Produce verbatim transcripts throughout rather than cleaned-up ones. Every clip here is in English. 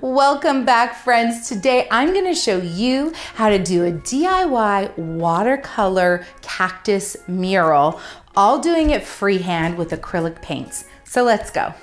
Welcome back, friends. Today I'm going to show you how to do a D I Y watercolor cactus mural, all doing it freehand with acrylic paints. So let's go.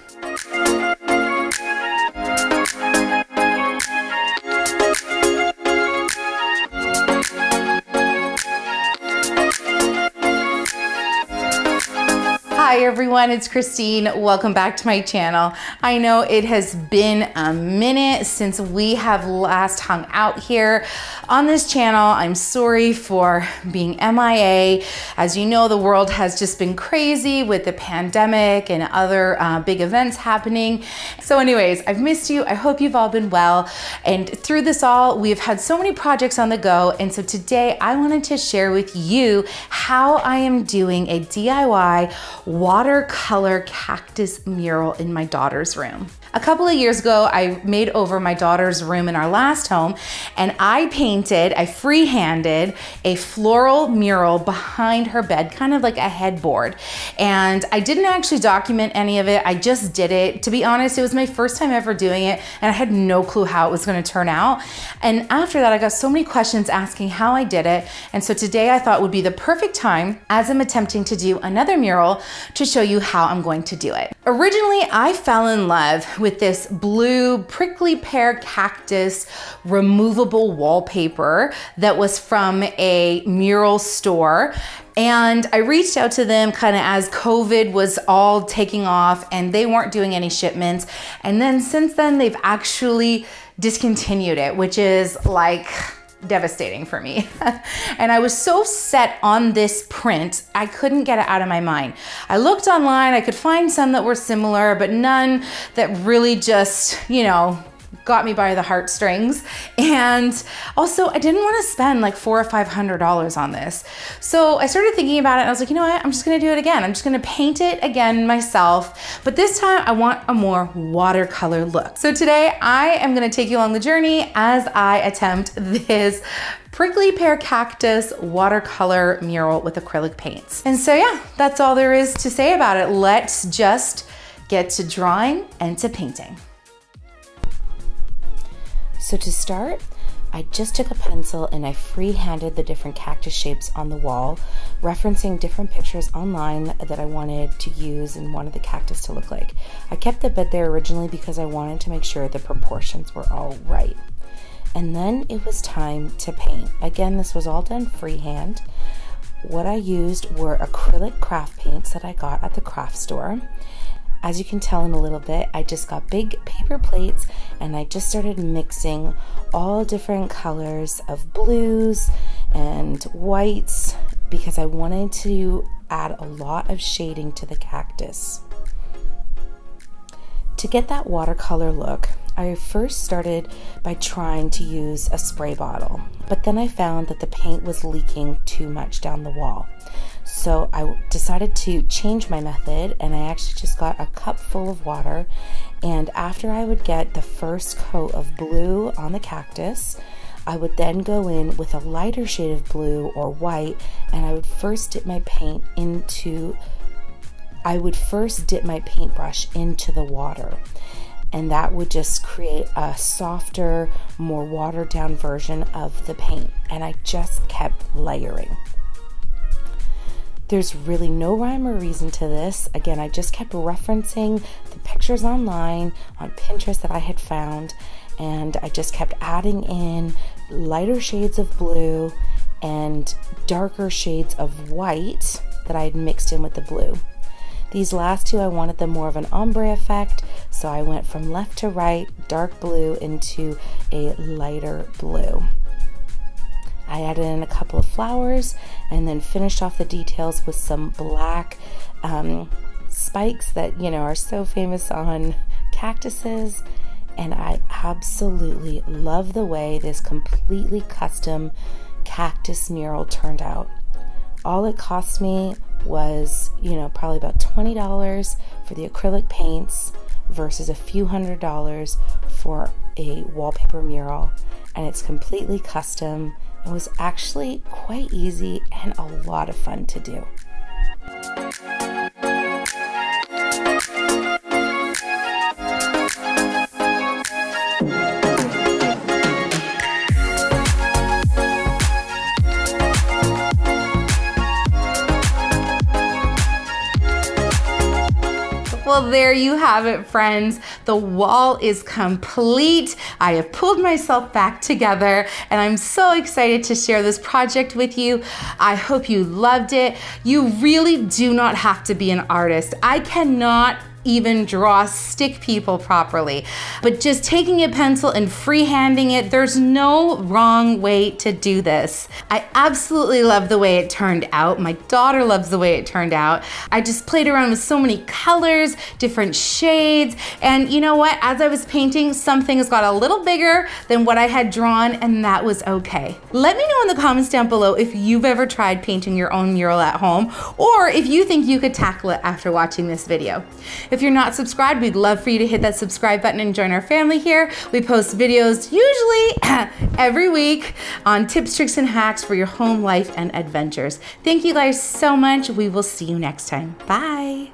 Hi everyone, it's Christine. Welcome back to my channel. I know it has been a minute since we have last hung out here on this channel. I'm sorry for being M I A. As you know, the world has just been crazy with the pandemic and other uh, big events happening. So anyways, I've missed you. I hope you've all been well. And through this all, we've had so many projects on the go. And so today I wanted to share with you how I am doing a D I Y watercolor cactus mural in my daughter's room. A couple of years ago, I made over my daughter's room in our last home, and I painted, I freehanded a floral mural behind her bed, kind of like a headboard. And I didn't actually document any of it, I just did it. To be honest, it was my first time ever doing it, and I had no clue how it was gonna turn out. And after that, I got so many questions asking how I did it. And so today I thought would be the perfect time, as I'm attempting to do another mural, to show you how I'm going to do it. Originally, I fell in love with this blue prickly pear cactus removable wallpaper that was from a mural store. And I reached out to them kind of as COVID was all taking off and they weren't doing any shipments. And then since then, they've actually discontinued it, which is like, devastating for me. And I was so set on this print, I couldn't get it out of my mind. I looked online, I could find some that were similar, but none that really just, you know, got me by the heartstrings. And also I didn't want to spend like four or five hundred dollars on this. So I started thinking about it and I was like, you know what, I'm just gonna do it again. I'm just gonna paint it again myself, but this time I want a more watercolor look. So today I am gonna take you along the journey as I attempt this prickly pear cactus watercolor mural with acrylic paints. And so yeah, that's all there is to say about it. Let's just get to drawing and to painting. So to start, I just took a pencil and I freehanded the different cactus shapes on the wall, referencing different pictures online that I wanted to use and wanted the cactus to look like. I kept the bed there originally because I wanted to make sure the proportions were all right. And then it was time to paint. Again, this was all done freehand. What I used were acrylic craft paints that I got at the craft store. As you can tell in a little bit, I just got big paper plates and I just started mixing all different colors of blues and whites because I wanted to add a lot of shading to the cactus. To get that watercolor look, I first started by trying to use a spray bottle, but then I found that the paint was leaking too much down the wall. So I decided to change my method and I actually just got a cup full of water, and after I would get the first coat of blue on the cactus, I would then go in with a lighter shade of blue or white and I would first dip my paint into, I would first dip my paintbrush into the water. And that would just create a softer, more watered down version of the paint. And I just kept layering. There's really no rhyme or reason to this. Again, I just kept referencing the pictures online on Pinterest that I had found, and I just kept adding in lighter shades of blue and darker shades of white that I had mixed in with the blue. These last two, I wanted them more of an ombre effect, so I went from left to right, dark blue into a lighter blue. I added in a couple of flowers and then finished off the details with some black um, spikes that, you know, are so famous on cactuses. And I absolutely love the way this completely custom cactus mural turned out. All it cost me was, you know, probably about twenty dollars for the acrylic paints versus a few hundred dollars for a wallpaper mural. And it's completely custom. It was actually quite easy and a lot of fun to do. Well, there you have it, friends. The wall is complete. I have pulled myself back together and I'm so excited to share this project with you. I hope you loved it. You really do not have to be an artist. I cannot even draw stick people properly. But just taking a pencil and freehanding it, there's no wrong way to do this. I absolutely love the way it turned out. My daughter loves the way it turned out. I just played around with so many colors, different shades, and you know what? As I was painting, some things got a little bigger than what I had drawn, and that was okay. Let me know in the comments down below if you've ever tried painting your own mural at home, or if you think you could tackle it after watching this video. If If you're not subscribed, we'd love for you to hit that subscribe button and join our family here. We post videos usually every week on tips, tricks, and hacks for your home life and adventures. Thank you guys so much. We will see you next time. Bye.